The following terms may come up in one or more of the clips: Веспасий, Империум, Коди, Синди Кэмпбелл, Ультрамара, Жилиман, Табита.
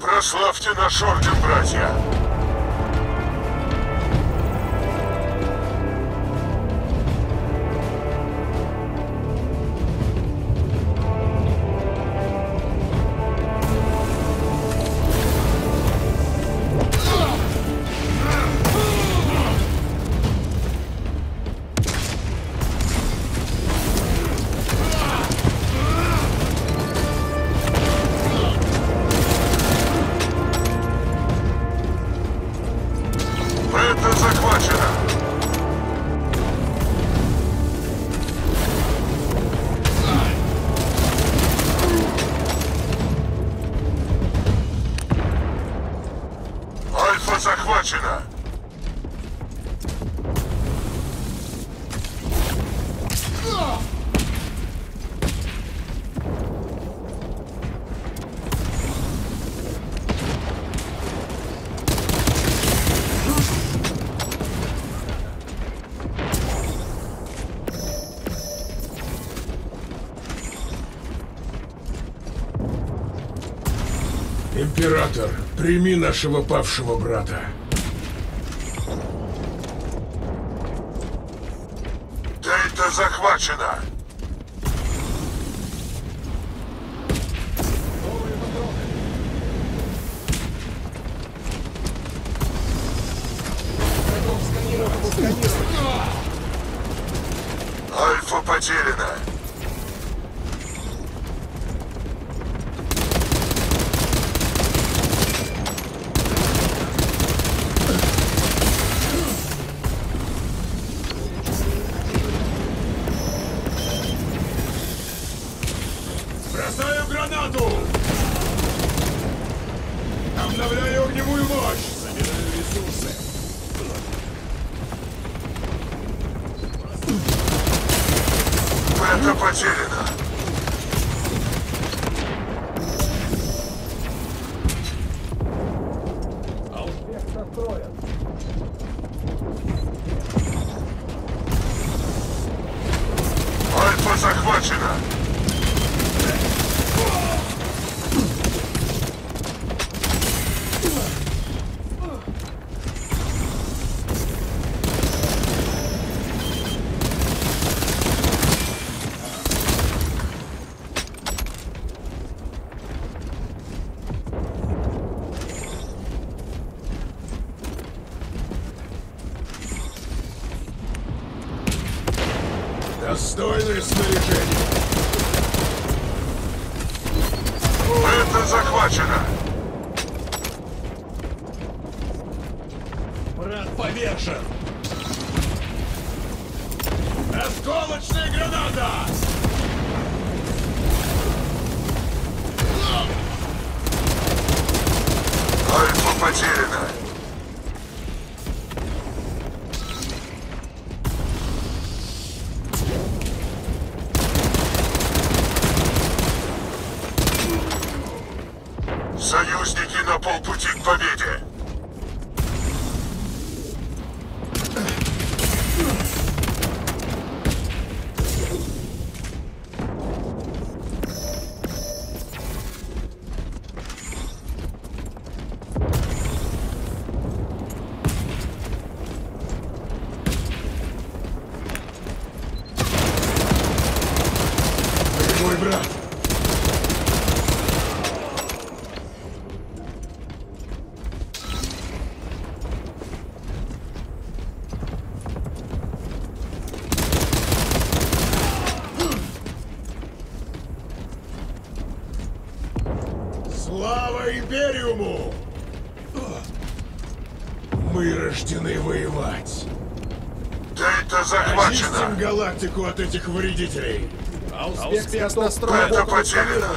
Прославьте наш орден, братья! Захвачено! Император, прими нашего павшего брата. Дельта захвачена. Альфа потеряна. Обновляю огневую мощь! Собираю ресурсы! Это потеряно! Аспект настроен! Альфа захвачена! Достойное снаряжение. Это захвачено. Враг повержен. Осколочная граната. Альфа потеряна. Союзники на полпути к победе! Мой брат! Слава Империуму! Мы рождены воевать. Дельта захвачена! Очистим галактику от этих вредителей! Ауспект настроен! Это потеряно!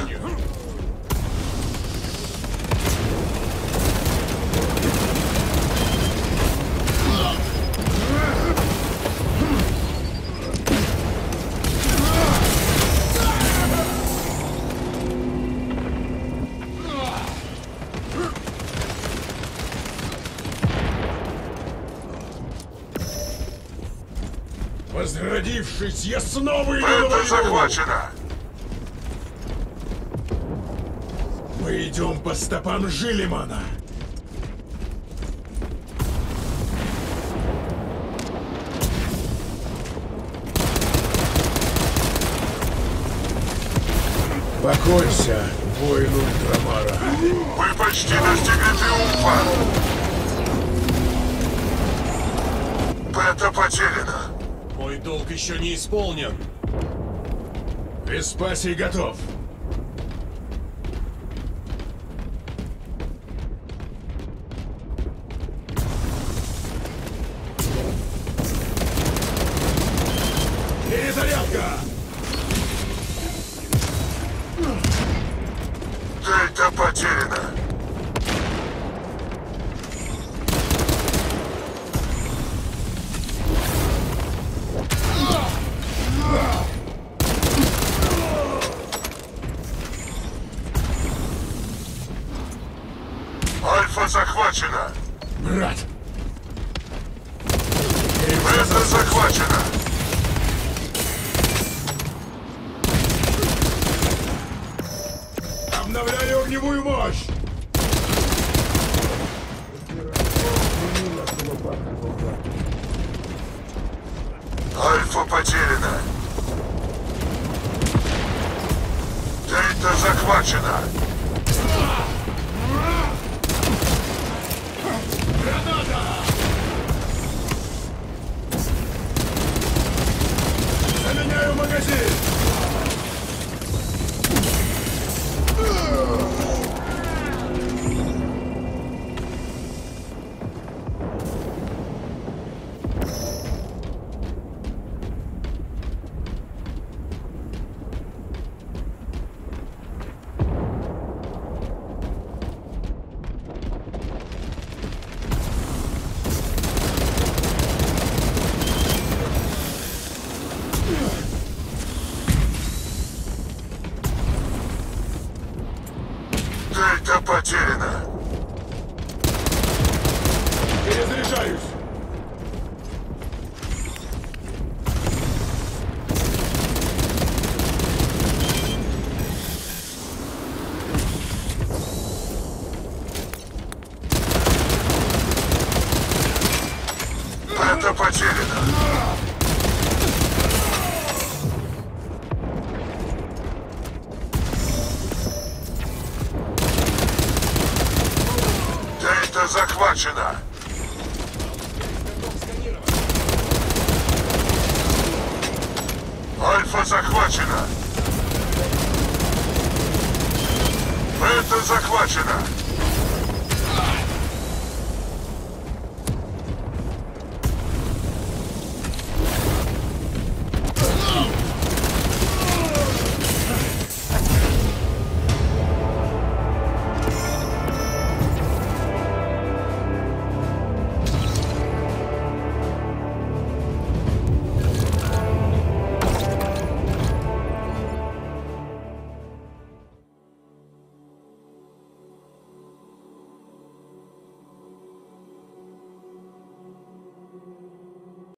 Возродившись, я снова иду на войну! Это захвачено! Мы идем по стопам Жилимана. Покойся, воин Ультрамара. Вы почти достигли триумфа. Бета потеряна. Мой долг еще не исполнен. Веспасий готов. Перезарядка! Дельта потеряна! Альфа захвачена! Брат! Бета захвачена! Обновляю огневую мощь! Альфа потеряна! Дельта захвачена! Граната! Заменяю магазин! Дельта потеряна. Перезаряжаюсь. Дельта потеряна. Захвачена. Альфа захвачена. Бета захвачена.